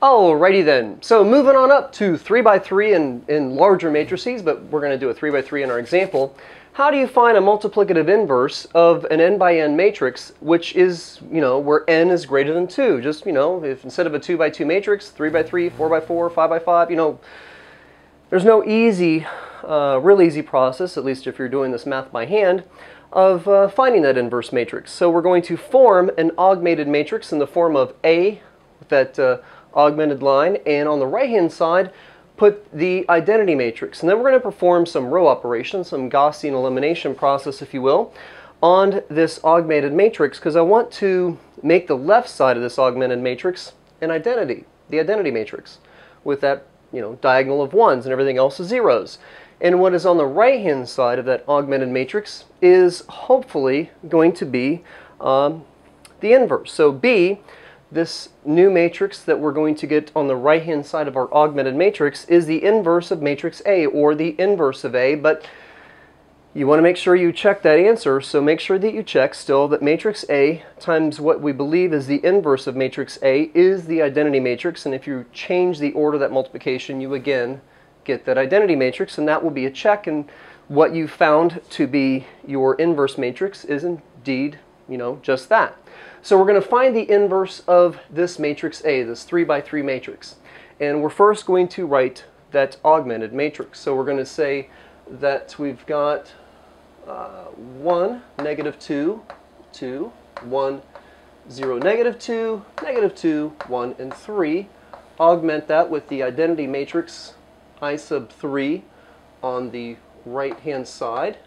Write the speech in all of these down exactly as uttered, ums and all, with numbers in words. Alrighty then, so moving on up to three by three in, in larger matrices, but we're going to do a three by three in our example. How do you find a multiplicative inverse of an n by n matrix, which is, you know, where n is greater than two? Just, you know, if instead of a two by two matrix, three by three, four by four, five by five, you know, there's no easy, uh, real easy process, at least if you're doing this math by hand, of uh, finding that inverse matrix. So we're going to form an augmented matrix in the form of A, with that uh, augmented line, and on the right-hand side, put the identity matrix. And then we're going to perform some row operations, some Gaussian elimination process, if you will, on this augmented matrix, because I want to make the left side of this augmented matrix an identity, the identity matrix, with that, you know, diagonal of ones and everything else is zeros. And what is on the right-hand side of that augmented matrix is hopefully going to be um, the inverse. So B, this new matrix that we're going to get on the right-hand side of our augmented matrix, is the inverse of matrix A, or the inverse of A, but you want to make sure you check that answer, so make sure that you check still that matrix A times what we believe is the inverse of matrix A is the identity matrix, and if you change the order of that multiplication, you again get that identity matrix, and that will be a check, and what you found to be your inverse matrix is indeed, you know, just that. So we're going to find the inverse of this matrix A, this three by three matrix. And we're first going to write that augmented matrix. So we're going to say that we've got uh, one, negative two, two, one, zero, negative two, negative two, one, and three. Augment that with the identity matrix I sub three on the right-hand side.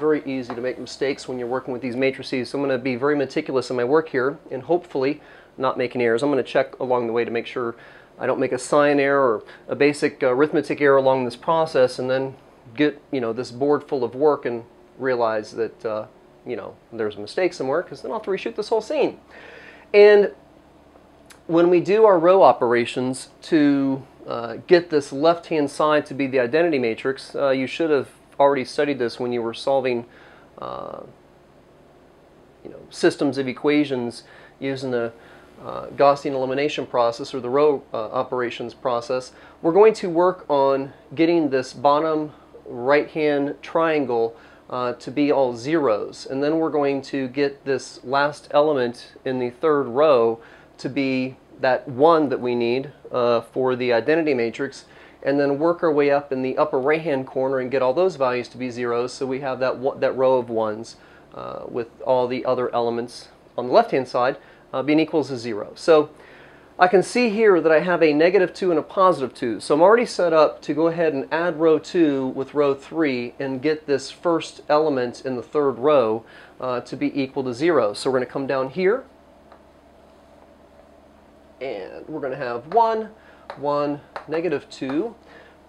Very easy to make mistakes when you're working with these matrices, so I'm going to be very meticulous in my work here and hopefully not make any errors. I'm going to check along the way to make sure I don't make a sign error or a basic arithmetic error along this process and then get, you know, this board full of work and realize that, uh, you know, there's a mistake somewhere, because then I'll have to reshoot this whole scene. And when we do our row operations to uh, get this left-hand side to be the identity matrix, uh, you should have already studied this when you were solving uh, you know, systems of equations using the uh, Gaussian elimination process or the row uh, operations process. We're going to work on getting this bottom right-hand triangle uh, to be all zeros, and then we're going to get this last element in the third row to be that one that we need uh, for the identity matrix, and then work our way up in the upper right-hand corner and get all those values to be zeros, so we have that, one, that row of ones uh, with all the other elements on the left-hand side uh, being equals to zero. So I can see here that I have a negative two and a positive two, so I'm already set up to go ahead and add row two with row three and get this first element in the third row uh, to be equal to zero. So we're going to come down here, and we're going to have one, one, negative two,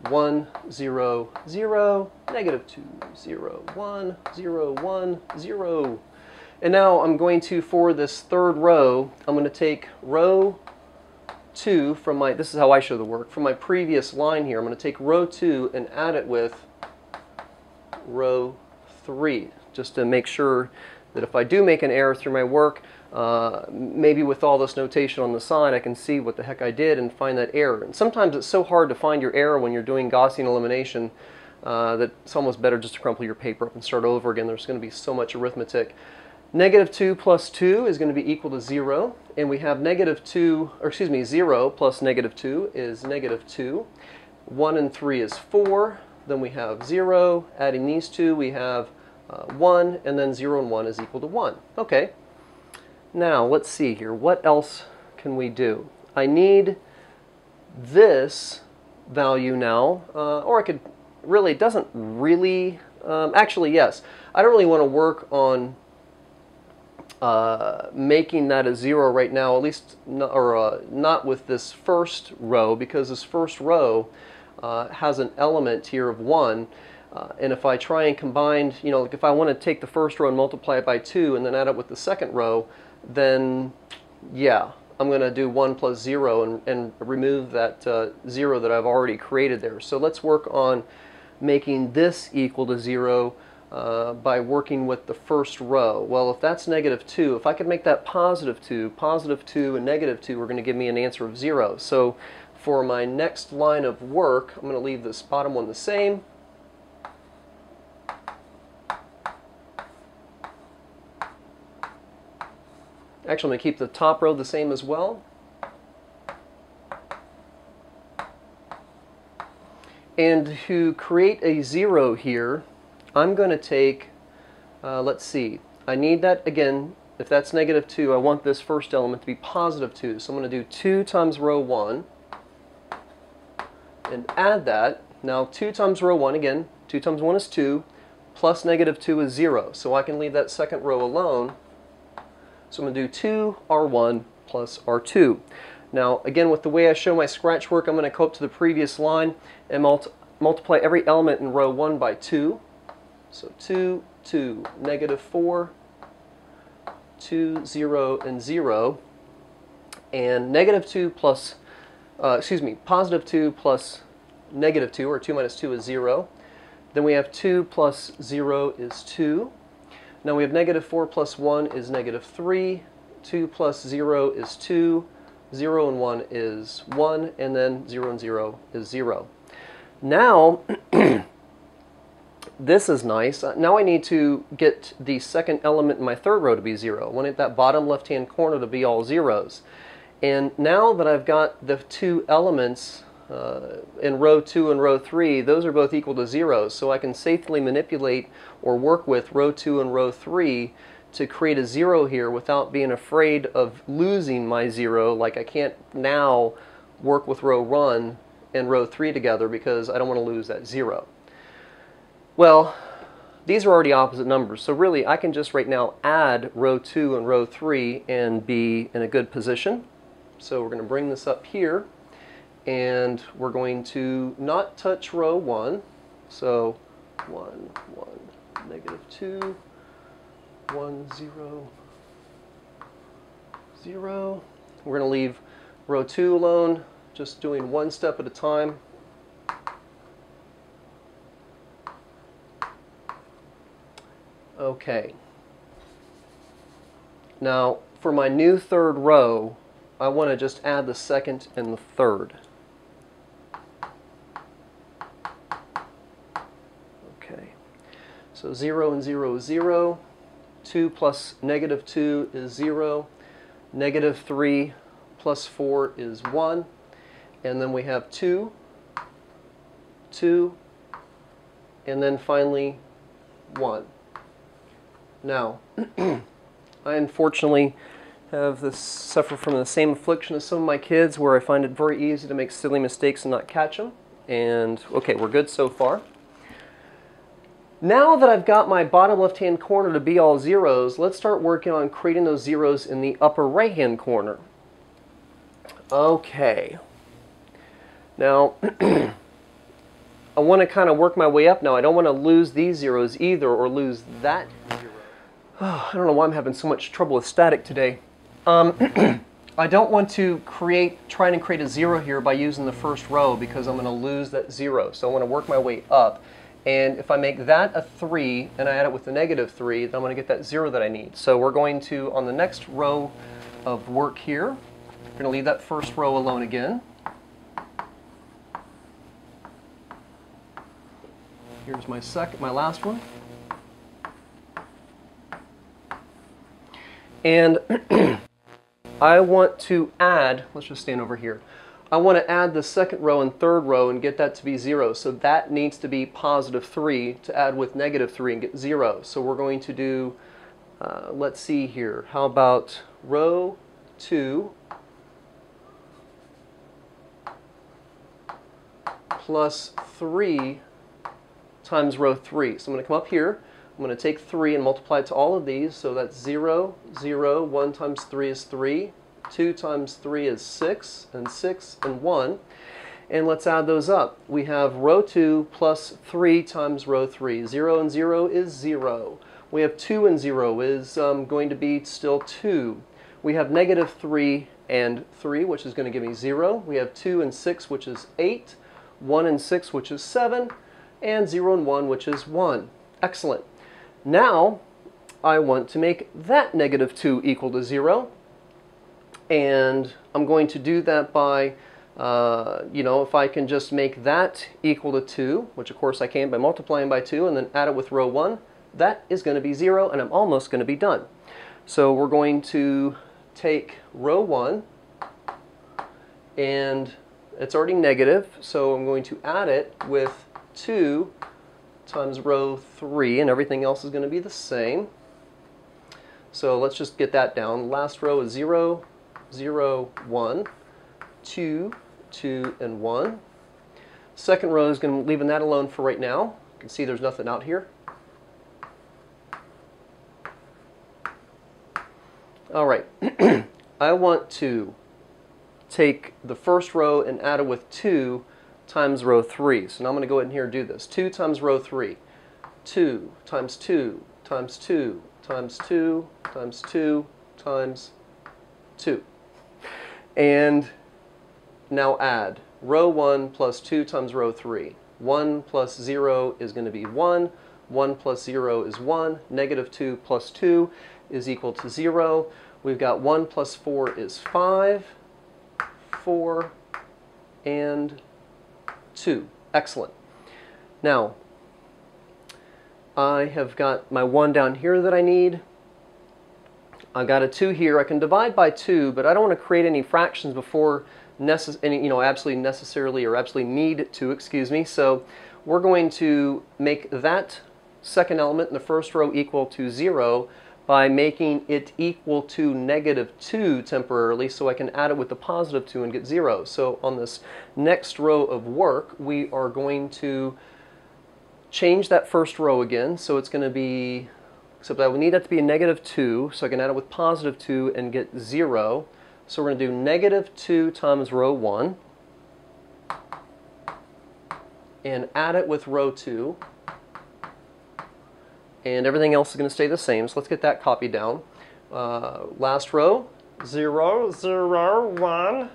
one, zero, zero, negative two, zero, one, zero, one, zero. And now I'm going to, for this third row, I'm going to take row two from my, this is how I show the work, from my previous line here. I'm going to take row two and add it with row three, just to make sure that if I do make an error through my work, Uh, maybe with all this notation on the side, I can see what the heck I did and find that error. And sometimes it's so hard to find your error when you're doing Gaussian elimination uh, that it's almost better just to crumple your paper up and start over again. There's going to be so much arithmetic. Negative two plus two is going to be equal to zero, and we have negative two, or excuse me, zero plus negative two is negative two. one and three is four. Then we have zero. Adding these two, we have uh, one, and then zero and one is equal to one. Okay. Now, let's see here. What else can we do? I need this value now, uh, or I could really, it doesn't really, um, actually, yes. I don't really want to work on uh, making that a zero right now, at least not, or, uh, not with this first row, because this first row uh, has an element here of one. Uh, and if I try and combine, you know, like if I want to take the first row and multiply it by two and then add it with the second row, then yeah, I'm going to do one plus zero and, and remove that uh, zero that I've already created there. So let's work on making this equal to zero uh, by working with the first row. Well, if that's negative two, if I could make that positive two, positive two and negative two are going to give me an answer of zero. So for my next line of work, I'm going to leave this bottom one the same. Actually, I'm going to keep the top row the same as well. And to create a zero here, I'm going to take, uh, let's see, I need that again, if that's negative two, I want this first element to be positive two. So I'm going to do two times row one and add that. Now two times row one, again, two times one is two, plus negative two is zero. So I can leave that second row alone. So I'm going to do two R one plus R two. Now, again, with the way I show my scratch work, I'm going to go up to the previous line and multi multiply every element in row one by two. So two, two, negative four, two, zero, and zero. And negative two plus, uh, excuse me, positive two plus negative two, or two minus two is zero. Then we have two plus zero is two. Now we have negative four plus one is negative three, two plus zero is two. zero and one is one, and then zero and zero is zero. Now, this is nice. Now I need to get the second element in my third row to be zero. I want that bottom left-hand corner to be all zeros. And now that I've got the two elements uh, in row two and row three, those are both equal to zeros, so I can safely manipulate or work with row two and row three to create a zero here without being afraid of losing my zero. Like, I can't now work with row one and row three together because I don't want to lose that zero. Well, these are already opposite numbers, so really I can just right now add row two and row three and be in a good position. So we're going to bring this up here, and we're going to not touch row one. So one, one, negative two, one, zero, zero. We're going to leave row two alone, just doing one step at a time. Okay. Now, for my new third row, I want to just add the second and the third. Okay. So zero and zero is zero. two plus negative two is zero, negative three plus four is one, and then we have two, two, and then finally one. Now, I unfortunately have this, suffer from the same affliction as some of my kids, where I find it very easy to make silly mistakes and not catch them. And okay, we're good so far. Now that I've got my bottom left-hand corner to be all zeros, let's start working on creating those zeros in the upper right-hand corner. Okay. Now, I want to kind of work my way up now. I don't want to lose these zeros either, or lose that zero. Oh, I don't know why I'm having so much trouble with static today. Um, I don't want to create, try and create a zero here by using the first row, because I'm going to lose that zero. So I want to work my way up. And if I make that a three and I add it with the negative three, then I'm going to get that zero that I need. So we're going to, on the next row of work here, we're going to leave that first row alone again. Here's my second, my last one. And I want to add, let's just stand over here. I want to add the second row and third row and get that to be zero. So that needs to be positive three to add with negative three and get zero. So we're going to do, uh, let's see here, how about row two plus three times row three. So I'm going to come up here, I'm going to take three and multiply it to all of these. So that's zero, zero, one times three is three. two times three is six, and six and one. And let's add those up. We have row two plus three times row three. zero and zero is zero. We have two and zero is um, going to be still two. We have negative three and three, which is going to give me zero. We have two and six, which is eight. one and six, which is seven. And zero and one, which is one. Excellent. Now I want to make that negative two equal to zero, and I'm going to do that by, uh, you know, if I can just make that equal to two, which of course I can by multiplying by two and then add it with row one, that is going to be zero, and I'm almost going to be done. So we're going to take row one, and it's already negative, so I'm going to add it with two times row three, and everything else is going to be the same. So let's just get that down. Last row is zero, zero, one, two, two, and one. Second row is going to, leaving that alone for right now. You can see there's nothing out here. All right, I want to take the first row and add it with two times row three. So now I'm going to go ahead in here and do this. two times row three. two times two times two times two times two times two. And now add row one plus two times row three. one plus zero is going to be one. one plus zero is one. negative two plus two is equal to zero. We've got one plus four is five. four and two. Excellent. Now I have got my one down here that I need. I've got a two here. I can divide by two, but I don't want to create any fractions before necess any, you know, absolutely necessarily or absolutely need to, excuse me. So we're going to make that second element in the first row equal to zero by making it equal to negative two temporarily, so I can add it with the positive two and get zero. So on this next row of work, we are going to change that first row again, so it's going to be, except that we need that to be a negative two, so I can add it with positive two and get zero. So we're going to do negative two times row one, and add it with row two, and everything else is going to stay the same, so let's get that copied down. Uh, last row, zero, zero, one,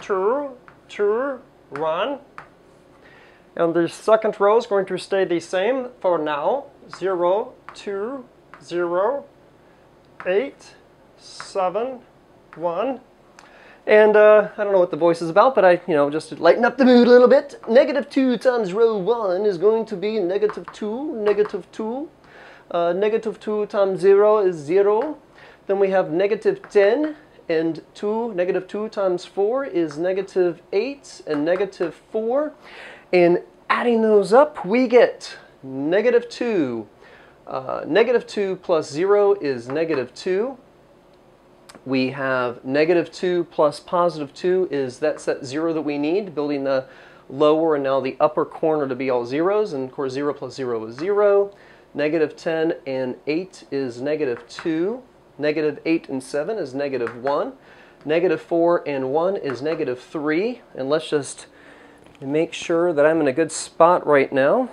two, two, one. And the second row is going to stay the same for now. zero, two, zero, eight, seven, one. And uh, I don't know what the voice is about, but I, you know, just to lighten up the mood a little bit. negative two times row one is going to be negative two, negative two. Uh, negative two times zero is zero. Then we have negative ten. And two, negative two times four is negative eight and negative four. And adding those up, we get negative two. Uh, negative two plus zero is negative two. We have negative two plus positive two is that's that zero that we need, building the lower and now the upper corner to be all zeros. And of course, zero plus zero is zero. negative ten and eight is negative two. negative eight and seven is negative one. negative four and one is negative three. And let's just make sure that I'm in a good spot right now.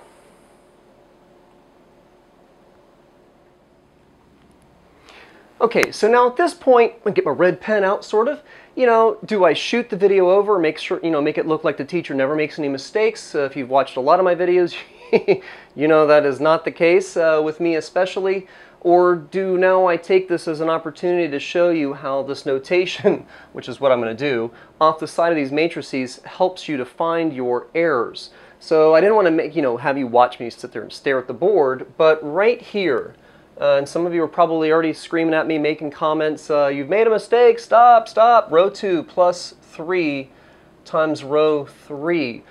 Okay, so now at this point, I'm gonna get my red pen out, sort of. You know, do I shoot the video over, make sure, you know, make it look like the teacher never makes any mistakes? Uh, if you've watched a lot of my videos, you know that is not the case, uh, with me especially. Or do now I take this as an opportunity to show you how this notation, which is what I'm going to do, off the side of these matrices helps you to find your errors. So I didn't want to make, you know, have you watch me sit there and stare at the board, but right here, uh, and some of you are probably already screaming at me, making comments, uh, you've made a mistake, stop, stop, row two plus three times row three.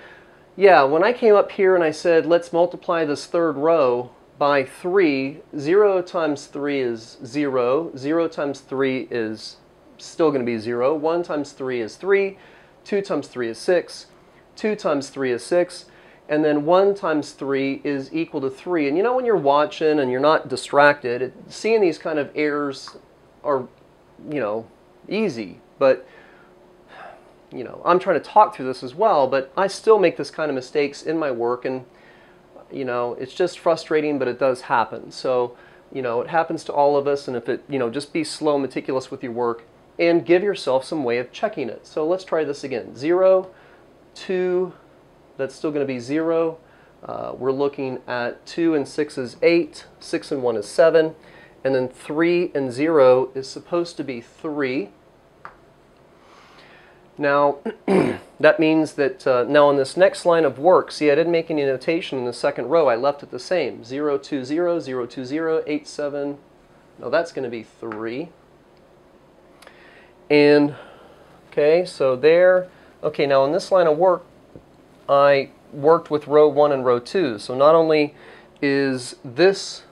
Yeah, when I came up here and I said, let's multiply this third row by three, zero times three is zero, zero times three is still going to be zero, one times three is three, two times three is six, two times three is six, and then one times three is equal to three. And you know, when you're watching and you're not distracted, it, seeing these kind of errors are, you know, easy, but you know, I'm trying to talk through this as well, but I still make this kind of mistakes in my work, and you know, it's just frustrating, but it does happen. So, you know, it happens to all of us, and if it, you know, just be slow, meticulous with your work, and give yourself some way of checking it. So let's try this again. zero, two, that's still going to be zero, Uh, we're looking at two and six is eight, six and one is seven, and then three and zero is supposed to be three. Now, that means that, uh, now on this next line of work, see I didn't make any notation in the second row, I left it the same. zero, two, zero, zero, two, zero, eight, seven, now that's going to be three. And, okay, so there, okay, now on this line of work, I worked with row one and row two. So not only is this,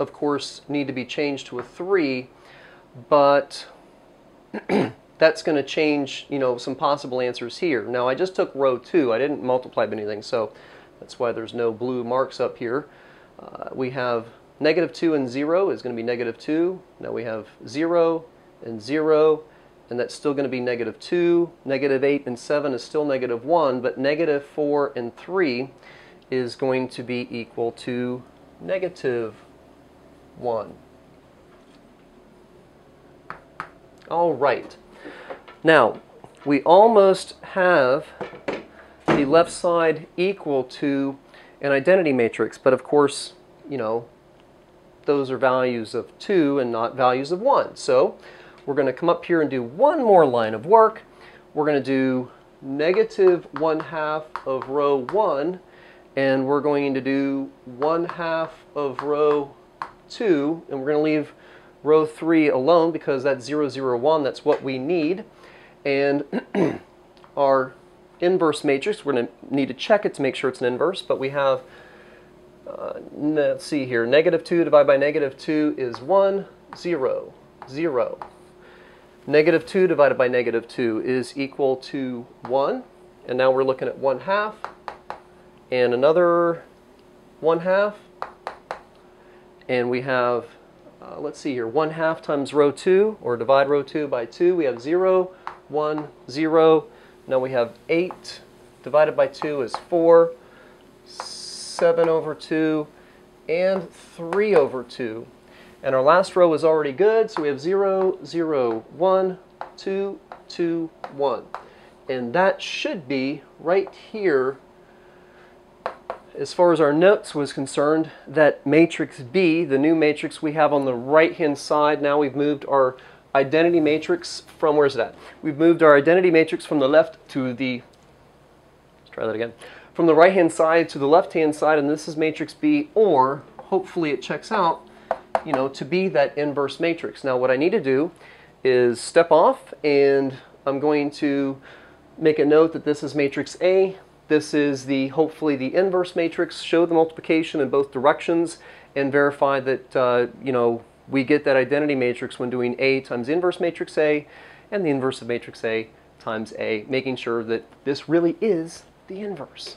of course, need to be changed to a three, but that's going to change, you know, some possible answers here. Now, I just took row two. I didn't multiply by anything, so that's why there's no blue marks up here. Uh, we have negative two and zero is going to be negative two. Now we have zero and zero. And that's still going to be negative two. Negative eight and seven is still negative one, but negative four and three is going to be equal to negative one. All right. Now, we almost have the left side equal to an identity matrix, but of course, you know, those are values of two and not values of one. So we're going to come up here and do one more line of work. We're going to do negative one half of row one, and we're going to do one half of row two, and we're going to leave row three alone because that's zero, zero, one. That's what we need. And our inverse matrix, we're going to need to check it to make sure it's an inverse, but we have, uh, let's see here, negative two divided by negative two is one, zero, zero. Negative two divided by negative two is equal to one. And now we're looking at one half and another one half. And we have, uh, let's see here, one half times row two, or divide row two by two. We have zero, one, zero. Now we have eight divided by two is four, seven over two, and three over two. And our last row is already good, so we have zero, zero, one, two, two, one. And that should be right here, as far as our notes was concerned, that matrix B, the new matrix we have on the right-hand side. Now we've moved our identity matrix from, where's that? We've moved our identity matrix from the left to the, let's try that again, from the right-hand side to the left-hand side, and this is matrix B, or hopefully it checks out, you know, to be that inverse matrix. Now what I need to do is step off, and I'm going to make a note that this is matrix A. This is the, hopefully, the inverse matrix, show the multiplication in both directions, and verify that, uh, you know, we get that identity matrix when doing A times the inverse matrix A, and the inverse of matrix A times A, making sure that this really is the inverse.